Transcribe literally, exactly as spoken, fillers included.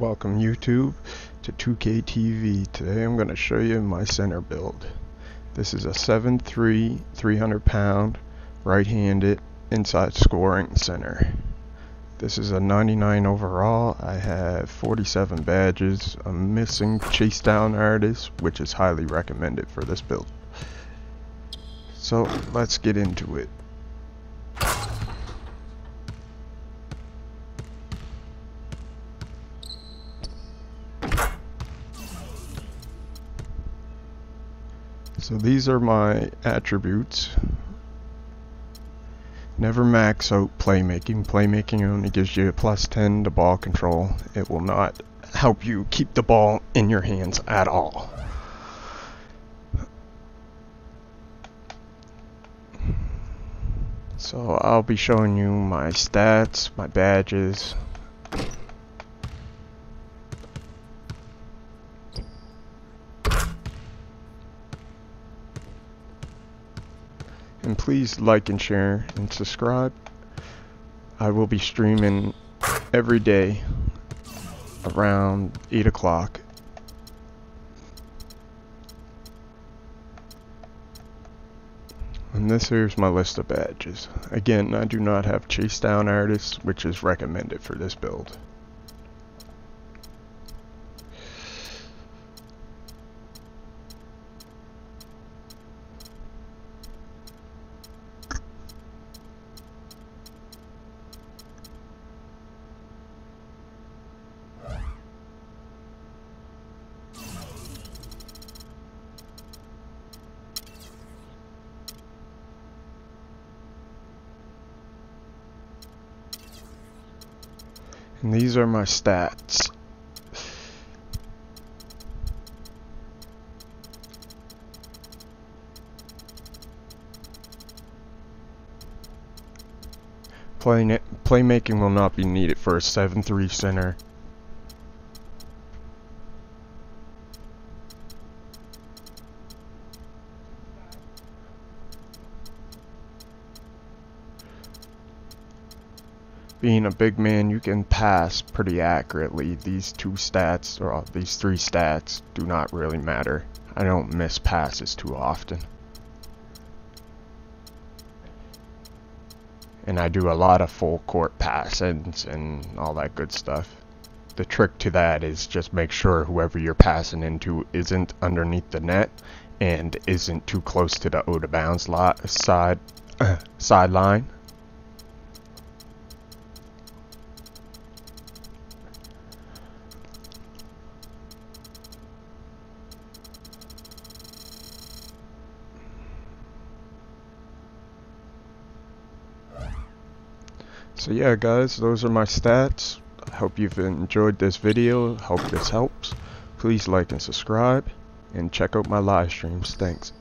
Welcome YouTube to two K T V. Today I'm going to show you my center build. This is a seven three, three hundred pound, right-handed, inside scoring center. This is a ninety-nine overall. I have forty-seven badges. I'm missing chase down artist, which is highly recommended for this build. So let's get into it. So these are my attributes. Never max out playmaking. Playmaking only gives you a plus ten to ball control. It will not help you keep the ball in your hands at all. So I'll be showing you my stats, my badges. And please like and share and subscribe. I will be streaming every day around eight o'clock. And this here's my list of badges. Again, I do not have chase down artists, which is recommended for this build. And these are my stats. Play, playmaking will not be needed for a seven three center. Being a big man, you can pass pretty accurately. These two stats, or these three stats, do not really matter. I don't miss passes too often. And I do a lot of full court passings and all that good stuff. The trick to that is just make sure whoever you're passing into isn't underneath the net and isn't too close to the out of bounds lot, side, uh, sideline. So yeah guys, those are my stats. I hope you've enjoyed this video. Hope this helps. Please like and subscribe and check out my live streams. Thanks.